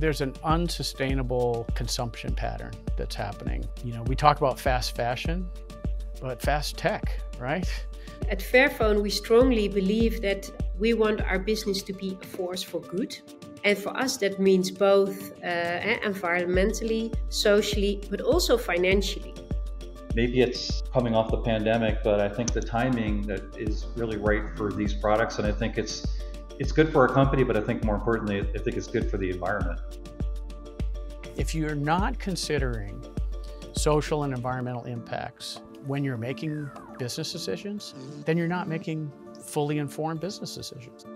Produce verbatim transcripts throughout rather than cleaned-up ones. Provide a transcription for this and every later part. there's an unsustainable consumption pattern that's happening. You know, we talk about fast fashion, but fast tech, right? At Fairphone, we strongly believe that we want our business to be a force for good. And for us, that means both uh, environmentally, socially, but also financially. Maybe it's coming off the pandemic, but I think the timing that is really right for these products. And I think it's, it's good for our company, but I think more importantly, I think it's good for the environment. If you're not considering social and environmental impacts when you're making business decisions, then you're not making fully informed business decisions.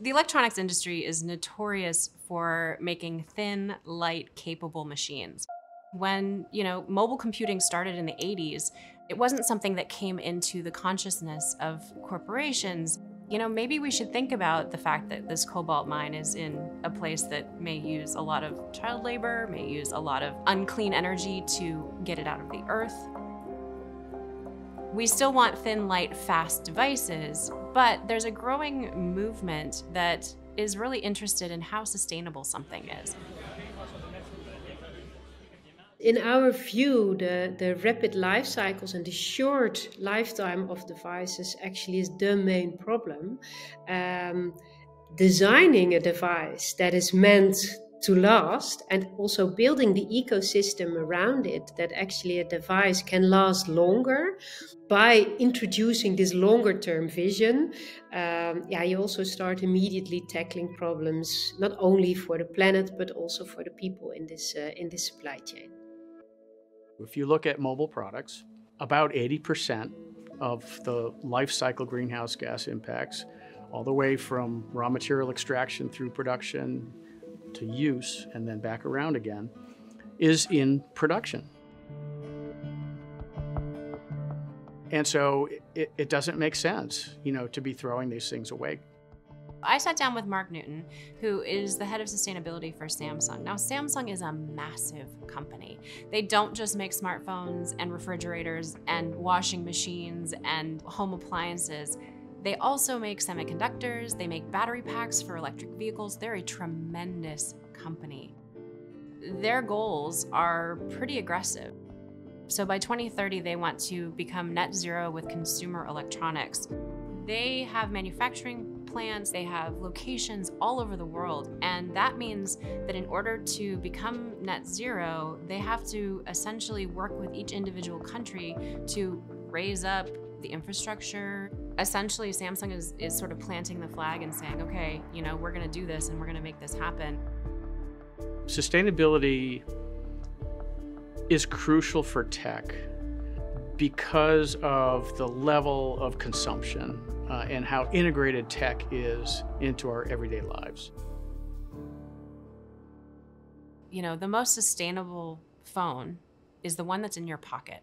The electronics industry is notorious for making thin, light, capable machines. When, you know, mobile computing started in the eighties, it wasn't something that came into the consciousness of corporations. You know, maybe we should think about the fact that this cobalt mine is in a place that may use a lot of child labor, may use a lot of unclean energy to get it out of the earth. We still want thin, light, fast devices, but there's a growing movement that is really interested in how sustainable something is. In our view, the, the rapid life cycles and the short lifetime of devices actually is the main problem. Um, designing a device that is meant to last and also building the ecosystem around it that actually a device can last longer by introducing this longer term vision. Um, yeah, you also start immediately tackling problems not only for the planet but also for the people in this uh, in this supply chain. If you look at mobile products, about eighty percent of the life cycle greenhouse gas impacts, all the way from raw material extraction through production to use and then back around again, is in production. And so it, it doesn't make sense, you know, to be throwing these things away. I sat down with Mark Newton, who is the head of sustainability for Samsung. Now, Samsung is a massive company. They don't just make smartphones and refrigerators and washing machines and home appliances. They also make semiconductors, they make battery packs for electric vehicles. They're a tremendous company. Their goals are pretty aggressive. So by twenty thirty, they want to become net zero with consumer electronics. They have manufacturing plants, they have locations all over the world. And that means that in order to become net zero, they have to essentially work with each individual country to raise up the infrastructure. Essentially, Samsung is, is sort of planting the flag and saying, okay, you know, we're gonna do this and we're gonna make this happen. Sustainability is crucial for tech because of the level of consumption uh, and how integrated tech is into our everyday lives. You know, the most sustainable phone is the one that's in your pocket.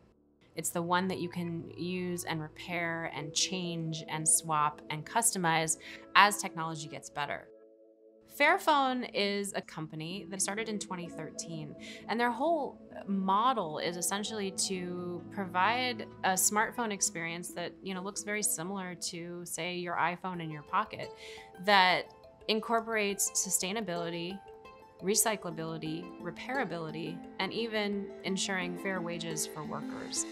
It's the one that you can use and repair and change and swap and customize as technology gets better. Fairphone is a company that started in twenty thirteen, and their whole model is essentially to provide a smartphone experience that, you know, looks very similar to, say, your iPhone in your pocket, that incorporates sustainability, recyclability, repairability, and even ensuring fair wages for workers.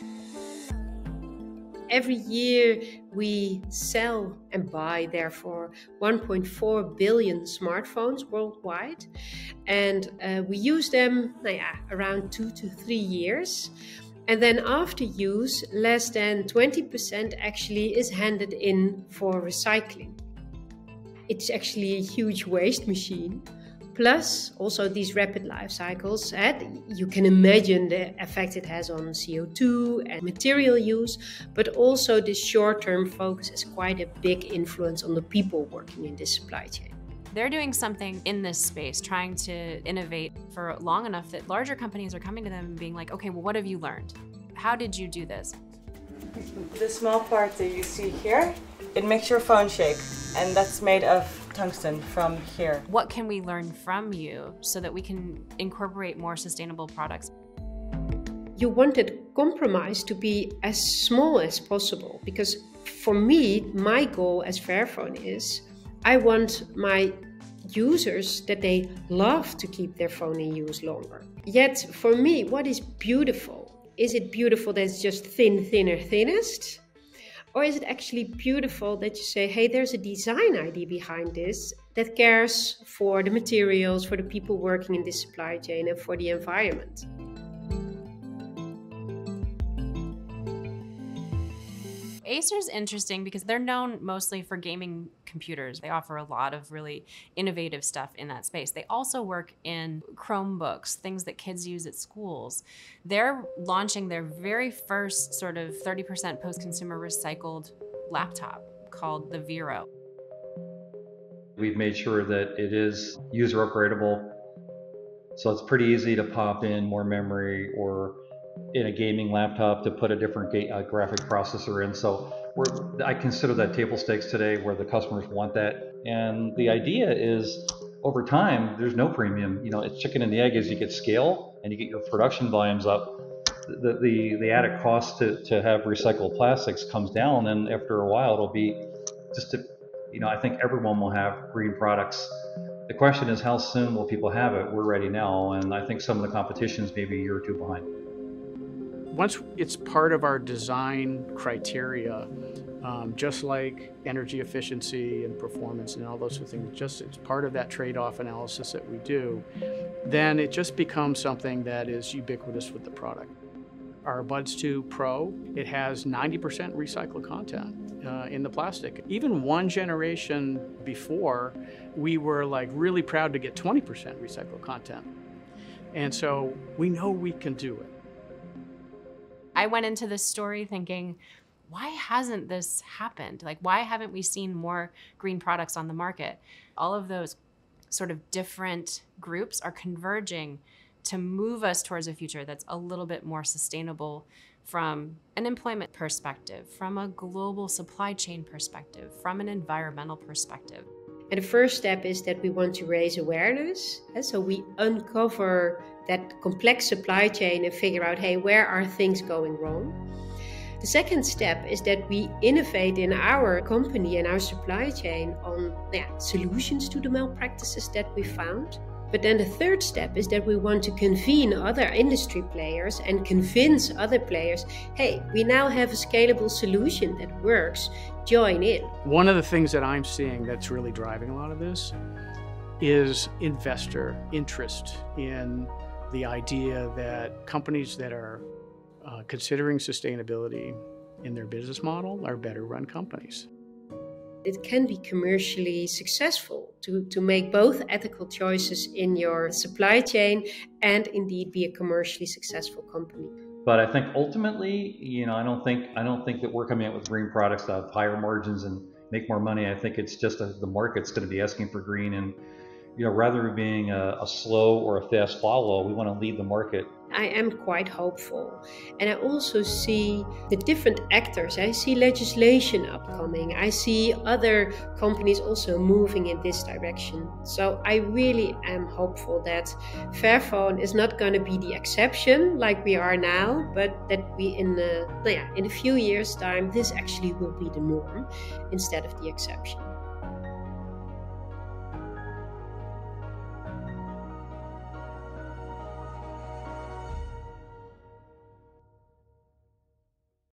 Every year we sell and buy, therefore, one point four billion smartphones worldwide. And uh, we use them uh, around two to three years. And then after use, less than twenty percent actually is handed in for recycling. It's actually a huge waste machine. Plus, also these rapid life cycles, you can imagine the effect it has on C O two and material use, but also the short-term focus is quite a big influence on the people working in this supply chain. They're doing something in this space, trying to innovate for long enough that larger companies are coming to them and being like, okay, well, what have you learned? How did you do this? The small part that you see here, it makes your phone shake, and that's made of tungsten from here. What can we learn from you so that we can incorporate more sustainable products? You wanted compromise to be as small as possible, because for me, my goal as Fairphone is I want my users that they love to keep their phone in use longer. Yet for me, what is beautiful? Is it beautiful that it's just thin, thinner, thinnest? Or is it actually beautiful that you say, hey, there's a design idea behind this that cares for the materials, for the people working in this supply chain, and for the environment? Acer's interesting because they're known mostly for gaming computers. They offer a lot of really innovative stuff in that space. They also work in Chromebooks, things that kids use at schools. They're launching their very first sort of thirty percent post-consumer recycled laptop called the Vero. We've made sure that it is user upgradable, so it's pretty easy to pop in more memory, or in a gaming laptop to put a different ga uh, graphic processor in. So we're, I consider that table stakes today, where the customers want that. And the idea is, over time, there's no premium. You know, it's chicken and the egg. As you get scale and you get your production volumes up, the, the, the added cost to, to have recycled plastics comes down. And after a while, it'll be just, to, you know, I think everyone will have green products. The question is, how soon will people have it? We're ready now. And I think some of the competition's maybe a year or two behind. Once it's part of our design criteria, um, just like energy efficiency and performance and all those things, just it's part of that trade-off analysis that we do, then it just becomes something that is ubiquitous with the product. Our Buds two Pro, it has ninety percent recycled content uh, in the plastic. Even one generation before, we were like really proud to get twenty percent recycled content. And so we know we can do it. I went into this story thinking, why hasn't this happened? Like, why haven't we seen more green products on the market? All of those sort of different groups are converging to move us towards a future that's a little bit more sustainable from an employment perspective, from a global supply chain perspective, from an environmental perspective. And the first step is that we want to raise awareness, and so we uncover that complex supply chain and figure out, hey, where are things going wrong? The second step is that we innovate in our company and our supply chain on yeah, solutions to the malpractices that we found. But then the third step is that we want to convene other industry players and convince other players, hey, we now have a scalable solution that works, join in. One of the things that I'm seeing that's really driving a lot of this is investor interest in the idea that companies that are uh, considering sustainability in their business model are better run companies. It can be commercially successful to, to make both ethical choices in your supply chain and indeed be a commercially successful company. But I think ultimately, you know, I don't think, I don't think that we're coming out with green products that have higher margins and make more money. I think it's just a, the market's going to be asking for green, and you know, rather than being a, a slow or a fast follow, we want to lead the market. I am quite hopeful. And I also see the different actors. I see legislation upcoming. I see other companies also moving in this direction. So I really am hopeful that Fairphone is not going to be the exception like we are now, but that we in, the, yeah, in a few years' time, this actually will be the norm instead of the exception.